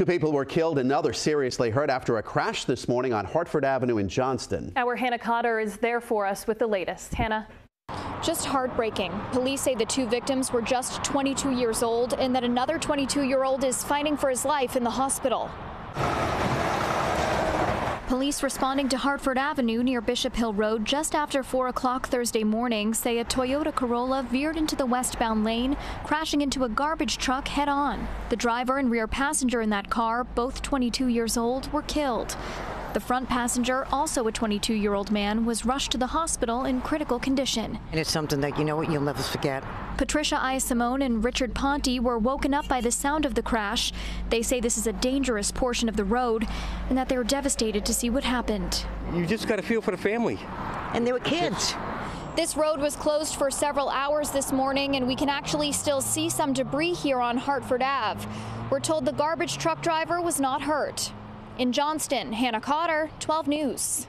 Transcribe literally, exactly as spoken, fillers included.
Two people were killed and another seriously hurt after a crash this morning on Hartford Avenue in Johnston. Our Hannah Cotter is there for us with the latest. Hannah. Just heartbreaking. Police say the two victims were just twenty-two years old and that another twenty-two-year-old is fighting for his life in the hospital. Police responding to Hartford Avenue near Bishop Hill Road just after four o'clock Thursday morning say a Toyota Corolla veered into the westbound lane, crashing into a garbage truck head-on. The driver and rear passenger in that car, both twenty-two years old, were killed. The front passenger, also a twenty-two-year-old man, was rushed to the hospital in critical condition. And it's something that, you know what, you'll never forget. Patricia I. Simone and Richard Ponty were woken up by the sound of the crash. They say this is a dangerous portion of the road and that they were devastated to see what happened. You just got to feel for the family. And they were kids. This road was closed for several hours this morning, and we can actually still see some debris here on Hartford Avenue. We're told the garbage truck driver was not hurt. In Johnston, Hannah Cotter, twelve News.